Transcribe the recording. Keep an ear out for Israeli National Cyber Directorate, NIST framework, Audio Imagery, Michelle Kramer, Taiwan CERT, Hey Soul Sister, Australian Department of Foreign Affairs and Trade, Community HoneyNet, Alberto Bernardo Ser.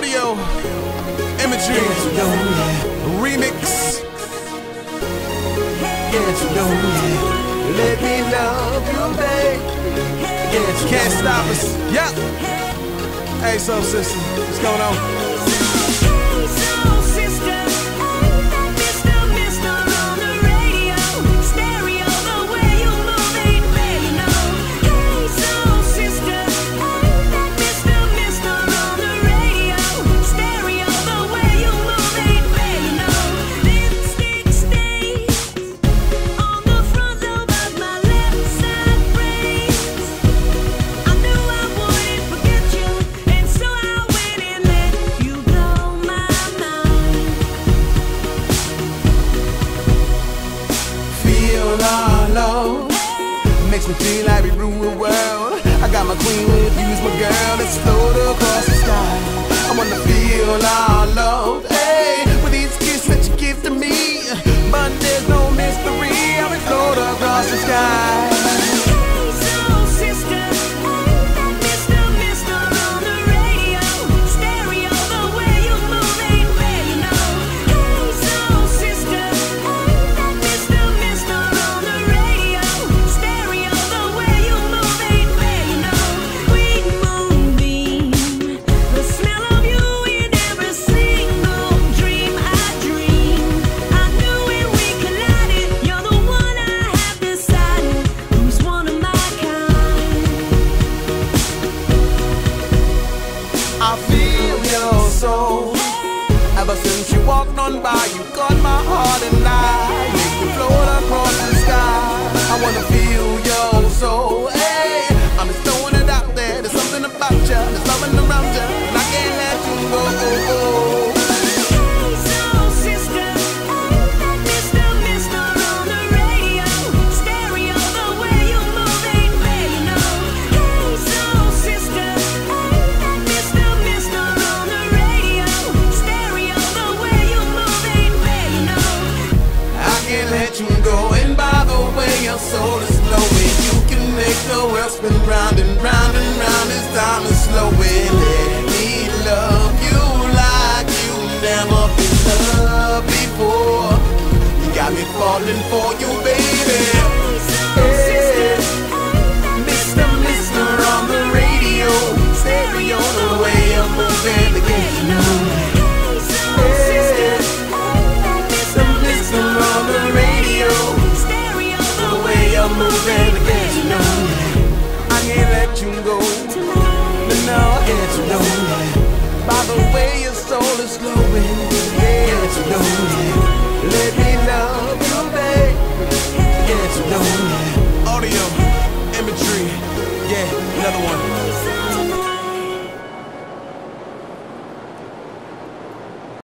Audio Imagery Remix. Get you know me. Let me love you, babe. Get you can't stop us. Yep. Hey, soul sister, what's going on? Makes me feel like we rule the world. I got my queen with you's my girl. Let's float across the sky. I wanna feel our love, hey, with each kiss that you give to me. But there's no mystery. I will float across the sky. I feel your soul. Ever since you walked on by, you caught my heart and I make you float across the sky. I wanna feel your soul, hey. I'm just throwing it out there. There's something about you, there's something around you, and I can't let you go. Hey, soul sister, ain't that Mr. Mister on the radio? Stereo, the way you move ain't really no. Hey, soul sister, ain't that Mr. your soul is glowing. You can make the world spin round and round and round. This time is slowing. Let me love you like you never been loved before. You got me falling for you, baby. Hey, Mr. Mister on the radio, stereo the way I'm moving to get you know. Hey, Mr. Mister on the radio. I'm moving to get you know. I can't let you go. But now I get you know. By the way your soul is glowing, get you know. Let me love you, babe. Get you know. Audio Imagery, yeah, another one.